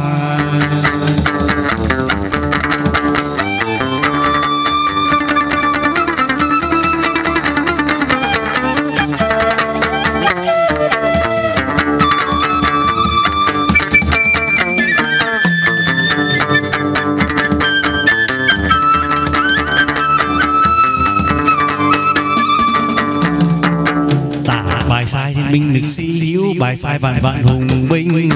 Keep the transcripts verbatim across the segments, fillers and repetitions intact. Bài sai thiên binh lực sĩ hữu, bài sai vạn vạn hùng binh.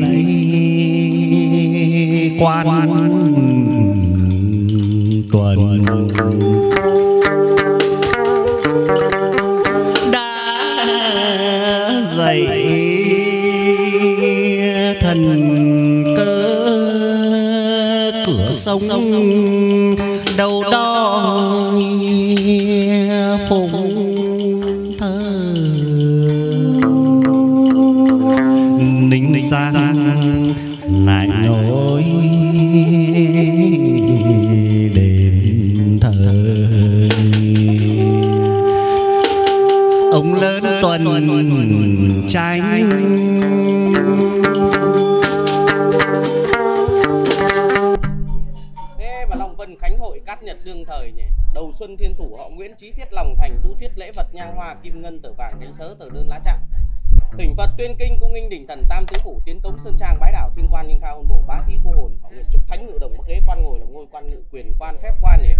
đây quan tuần đã dạy thần cơ cửa sông đâu đó phụng sang lại nối đền thờ ông lớn tuần tranh thế mà Long Vân khánh hội cát nhật đương thời nhỉ. Đầu xuân thiên thủ họ Nguyễn chí thiết lòng thành tu thiết lễ vật nhang hoa kim ngân tử vàng thế sớ tử đơn lá trạng tỉnh Phật Tuyên Kinh Cung Nghinh đỉnh thần Tam Tứ Phủ tiến cống Sơn Trang bái đảo Thiên Quan Ninh Khao Hôn Bộ bá thí thu hồn họ Nguyện trúc thánh ngự đồng bắc ghế quan ngồi là ngôi quan ngự quyền quan phép quan nhỉ.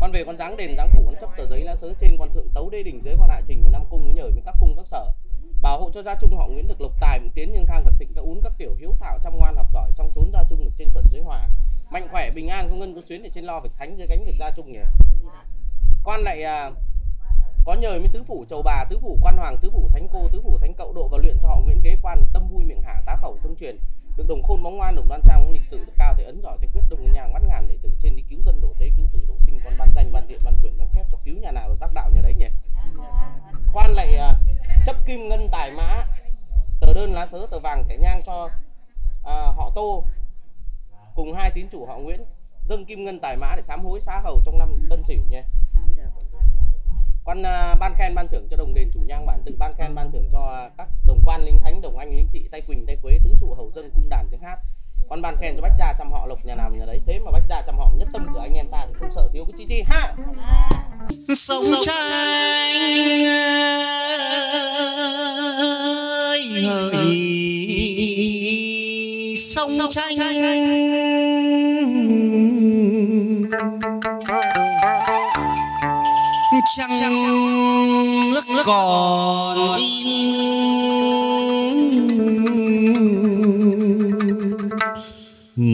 Con về con giáng đền giáng phủ con chấp tờ giấy lá sớ trên quan thượng tấu đê đỉnh dưới quan hạ trình và năm cung nhờ với các cung các sở bảo hộ cho gia trung họ Nguyễn được lộc tài cũng tiến nhưng khang vật thịnh các uốn các tiểu hiếu thảo chăm ngoan học giỏi trong chốn gia trung được trên thuận dưới hòa mạnh khỏe bình an không ngân có xuyến để trên lo việc thánh dưới cánh việc gia trung nhỉ. Quan lại à, có nhờ với tứ phủ chầu bà tứ phủ quan hoàng tứ phủ thánh cô tứ phủ thánh cậu độ và luyện cho họ Nguyễn ghế quan được tâm vui miệng hả tá khẩu thông truyền được đồng khôn bóng ngoan đồng đoan trang lịch sự được cao thế ấn giỏi thế quyết đồng nhàng bắt ngàn đệ tử trên đi cứu dân độ thế cứu tử độ sinh con ban danh ban thiện ban quyền ban phép cho cứu nhà nào được đắc đạo nhà đấy nhỉ. Quan lại à, chấp kim ngân tài mã tờ đơn lá sớ tờ vàng thẻ nhang cho à, họ Tô cùng hai tín chủ họ Nguyễn dâng kim ngân tài mã để sám hối xá hầu trong năm Tân Sửu nhé. Quan uh, ban khen ban thưởng cho đồng đền chủ nhang bản tự ban khen ban thưởng cho các đồng quan lính thánh đồng anh lính trị tay quỳnh tay quế tứ trụ hầu dân cung đàn tiếng hát. Quan ban khen cho bách gia chăm họ lộc nhà nào nhà đấy thế mà bách gia chăm họ nhất tâm của anh em ta thì không sợ thiếu cái chi chi ha. Sông Tranh sông Tranh trăng nước còn in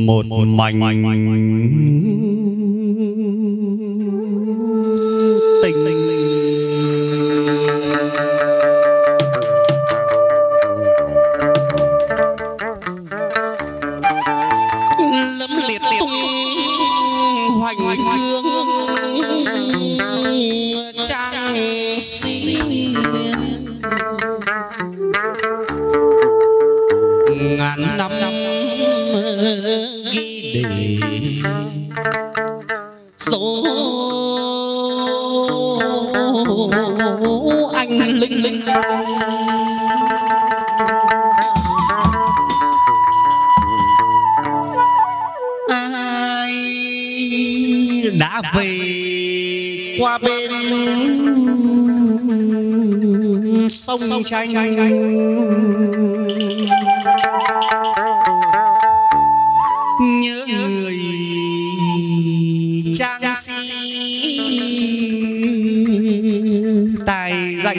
một mảnh tình linh lấm liệt tung hoành cương ngàn năm ghi đề số anh linh linh ai đã về qua bên sông Tranh nhớ người trang sĩ tài danh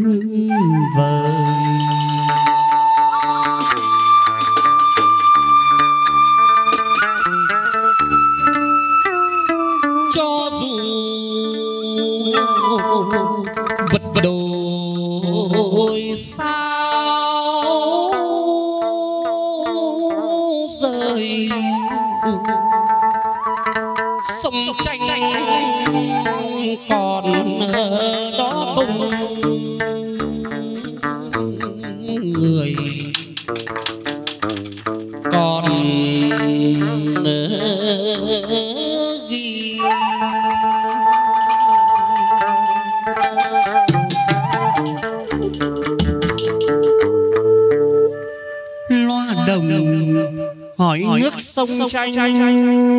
vời cho dù vật đổi sao rời sông Tranh còn ở đó cùng người còn ghi loa đồng hỏi nước sông Tranh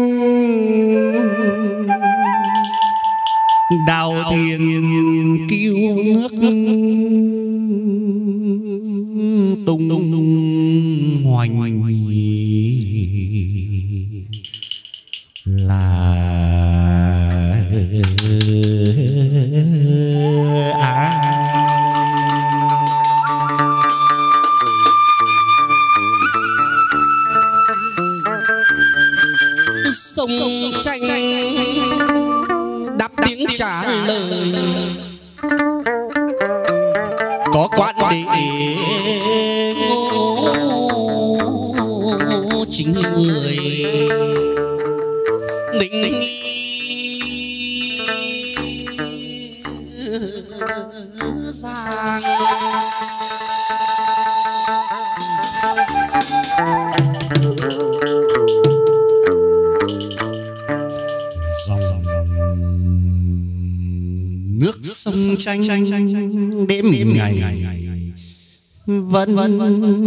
đào thiền cứu nước tung tung hoành là à có quan đệ ngũ chính người định giang. Sông tranh đêm ngày vẫn vẫn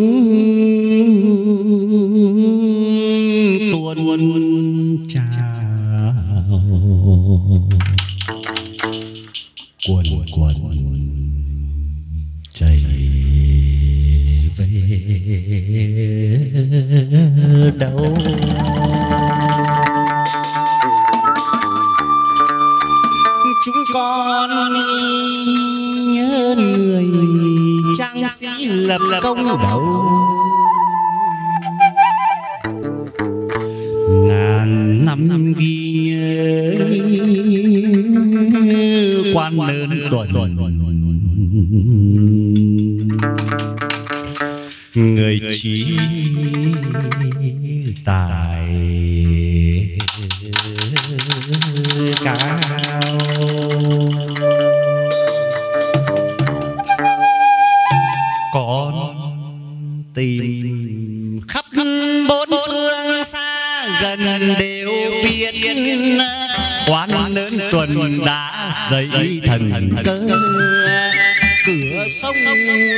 tuôn trào cuồn cuộn chảy về đâu. Chúng con nhớ người trang sĩ lập công đầu, ngàn năm ghi nhớ Quan Đệ Ngũ Tuần người trí tài cao. Con tìm khắp bốn phương xa gần đều biết Quan Đệ Ngũ Tuần đã dậy thần cơ, cửa sông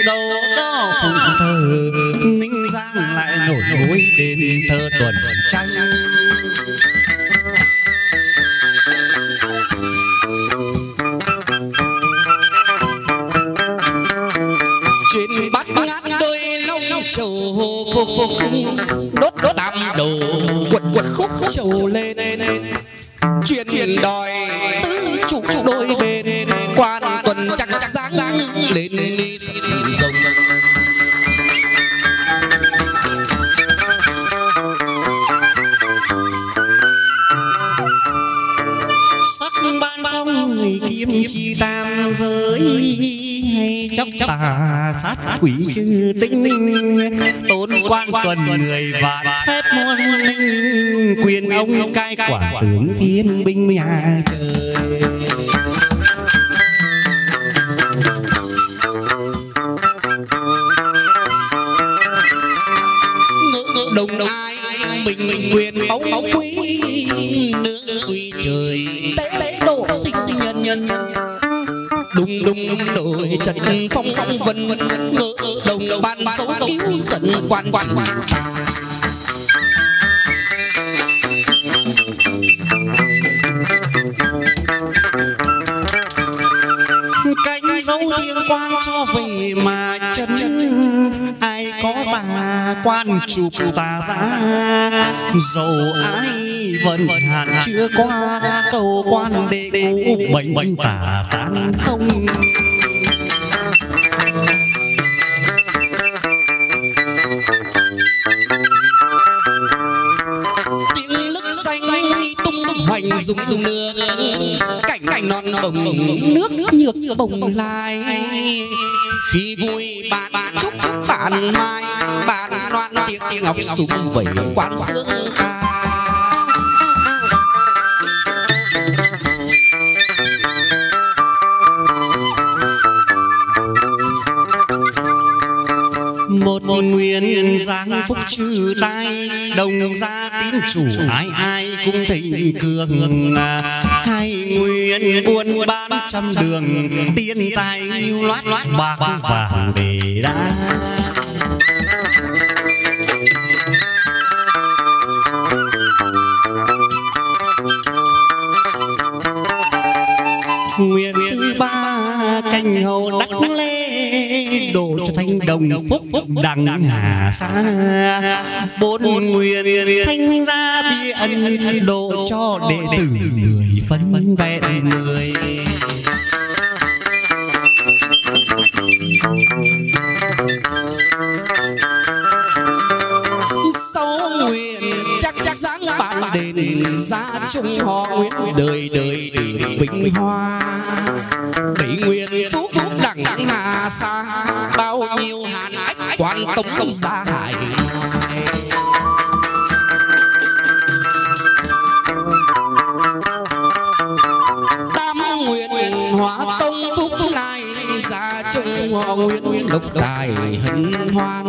đâu đó phụng thờ Ninh Giang lại nổi nối đêm thơ Tuần Tranh. Trên bát ngát đôi long trầu đốt đốt tam đầu quật quật khúc trầu lên, chuyện hiền đòi tứ chủ đôi bên Quan Tuần chắc dáng lên đi rồng. Sắc ban phong người kiếm chi tam giới, hay chóc tà sát quỷ trừ tinh linh, tốn Quan Tuần người vạn phép môn linh, quyền ông cai quản tướng thiên binh nhà trời. Đồng ai mình mình quyền ống ống quý nước quý trời tế tế độ sinh nhân nhân đùng đùng đổi trần phong phong vân vân ngỡ đồng ban xấu cứu dần quan quan quan cánh dấu tiếng quan cho về mà chân ai có bà quan chụp tà giá, dầu ai vẫn hạn chưa qua cầu Quan Đệ Ngũ bệnh tà tán không. Hoành dùng dùng nước cảnh cảnh non bồng nước nước nhược nhược bồng lai, khi vui bạn bạn chúc bạn mai bạn loan tiếng tiếng ngọc súng vẩy quán xưa ca. Một một nguyên giáng phúc trừ tai, đồng gia tín chủ ai ai cũng thịnh cường. Hai nguyên buôn bán trăm đường, tiên tài lưu loát loát bạc vàng để đá. Nguyên thứ ba canh hầu đắc lê, đổ cho thanh đồng phúc đằng hà xa. Bốn nguyên thanh gia bi ân, đổ cho đệ tử người phân vẹn người. Sáu nguyên chắc chắc dáng bạn đệ chung họ nguyện đời đời được vinh hoa, tỷ nguyện phú phúc đẳng đẳng hà xa, bao nhiêu hàn ách quan tống ra hải. Tam nguyện hóa tông phúc lai, gia chung họ nguyện độc tài hân hoan.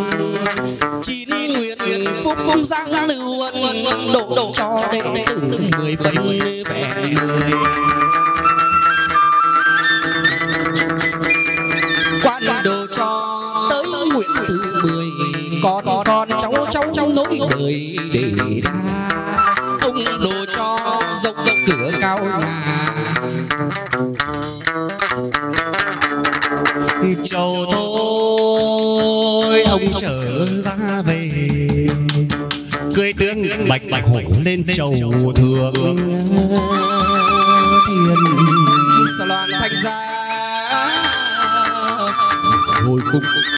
Chín nguyện phúc phúc giang lưu ân, độ độ cho đệ tử mười phần vẹn mười. Quan đồ cho tới nguyện thứ mười, con con cháu cháu cháu nối đời để đa. Ông đồ cho dọc dọc cửa cao nhà, châu thôi ông trở ra về, cưới tướng bạch bạch hổ lên chầu thượng thiên. Sa loan thành ra hồi cung.